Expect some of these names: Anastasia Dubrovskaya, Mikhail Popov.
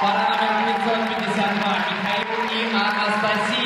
Пара номер 552 Михаил и Анастасия.